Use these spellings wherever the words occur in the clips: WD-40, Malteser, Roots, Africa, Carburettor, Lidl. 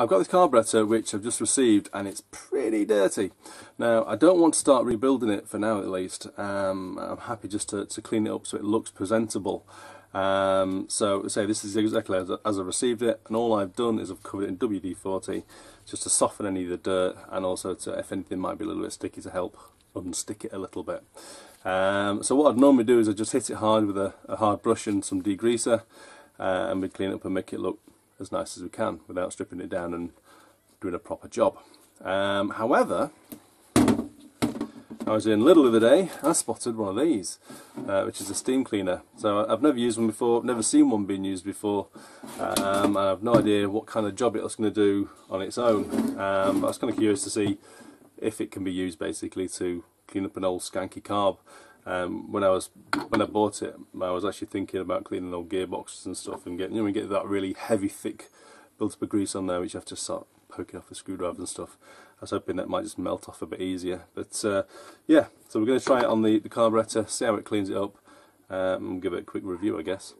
I've got this carburettor which I've just received and it's pretty dirty. Now I don't want to start rebuilding it for now, at least. I'm happy just to clean it up so it looks presentable. So say this is exactly as I received it, and all I've done is I've covered it in WD-40 just to soften any of the dirt, and also to, if anything might be a little bit sticky, to help unstick it a little bit. So what I'd normally do is I just hit it hard with a hard brush and some degreaser, and we clean it up and make it look as nice as we can without stripping it down and doing a proper job. However, I was in Lidl the other day, I spotted one of these, which is a steam cleaner. So I've never used one before, never seen one being used before, and I have no idea what kind of job it was going to do on its own. I was kind of curious to see if it can be used basically to clean up an old skanky carb. When I bought it, I was actually thinking about cleaning old gearboxes and stuff, and getting, you know, we get that really heavy, thick built-up grease on there, which you have to start poking off with screwdrivers and stuff. I was hoping that might just melt off a bit easier, but yeah. So we're going to try it on the carburettor, see how it cleans it up, and give it a quick review, I guess.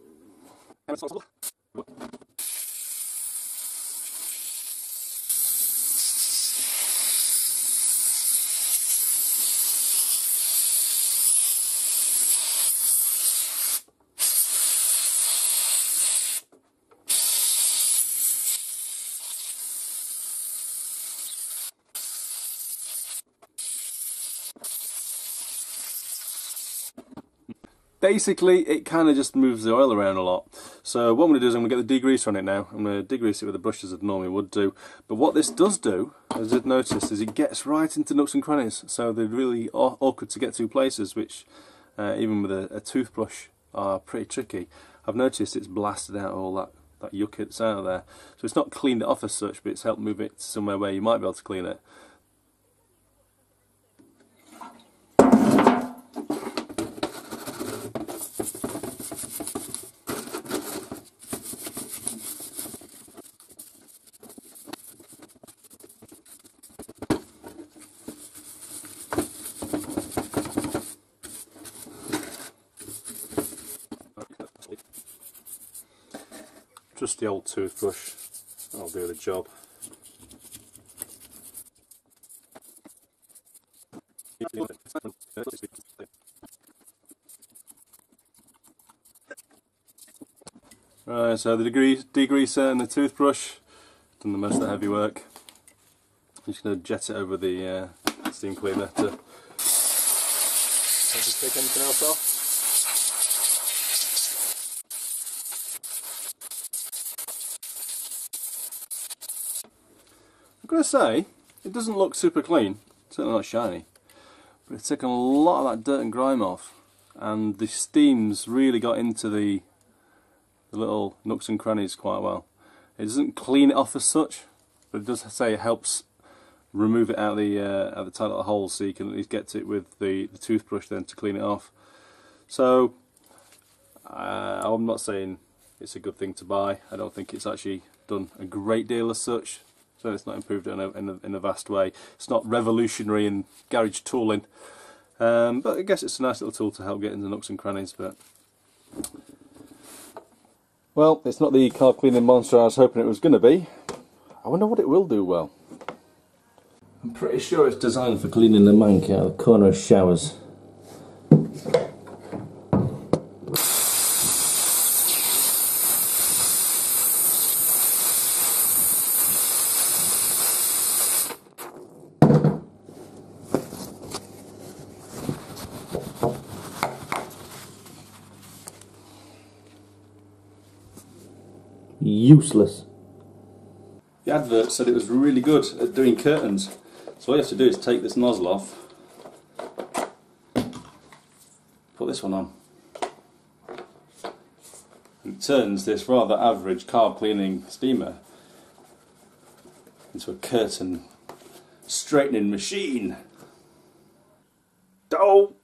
Basically, it kind of just moves the oil around a lot. So what I'm going to do is I'm going to get the degreaser on it now. I'm going to degrease it with the brush as I normally would do. But what this does do, as I've noticed, is it gets right into nooks and crannies. So they're really awkward to get to places, which even with a toothbrush are pretty tricky. I've noticed it's blasted out all that yuck that's out of there. So it's not cleaned it off as such, but it's helped move it somewhere where you might be able to clean it. Just the old toothbrush, that'll do the job. Right, so the degreaser and the toothbrush, done the most of the heavy work. I'm just going to jet it over the steam cleaner to just take anything else off. I'm going to say, it doesn't look super clean, certainly not shiny, but it's taken a lot of that dirt and grime off, and the steam's really got into the little nooks and crannies quite well. It doesn't clean it off as such, but it does say it helps remove it out of the tight little holes, so you can at least get to it with the toothbrush then to clean it off. So, I'm not saying it's a good thing to buy. I don't think it's actually done a great deal as such. So it's not improved in a vast way. It's not revolutionary in garage tooling, but I guess it's a nice little tool to help get into nooks and crannies. But well, it's not the carb cleaning monster I was hoping it was going to be. I wonder what it will do well. I'm pretty sure it's designed for cleaning the mank out of the corner of showers. Useless. The advert said it was really good at doing curtains, so all you have to do is take this nozzle off, put this one on, and it turns this rather average carb cleaning steamer into a curtain straightening machine. Don't.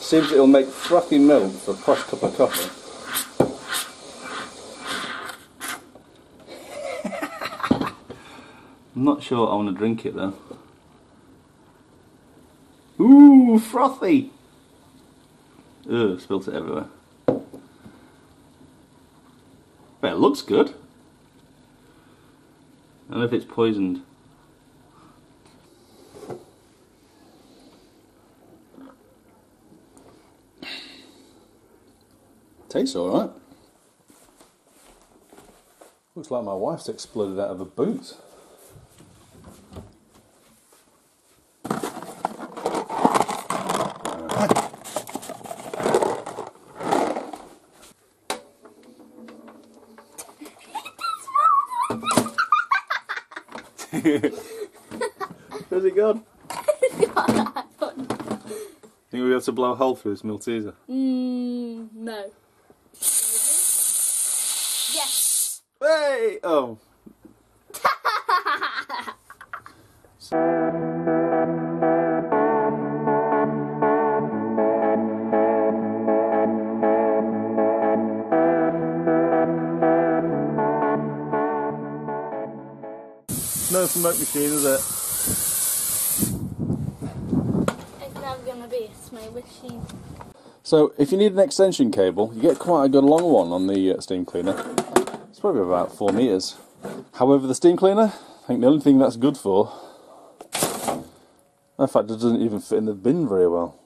Seems it'll make frothy milk for a posh cup of coffee. I'm not sure I want to drink it though. Ooh, frothy! Ugh, spilt it everywhere. But it looks good. I don't know if it's poisoned. Tastes alright. Looks like my wife's exploded out of a boot. Where's it gone? It's gone. Think we'll be able to blow a hole through this Malteser? No. Yes! Hey! Oh. No smoke machine, is it? It's now going to be a smoke machine. So, if you need an extension cable, you get quite a good long one on the steam cleaner. It's probably about 4 meters. However, the steam cleaner, I think the only thing that's good for, in fact, it doesn't even fit in the bin very well.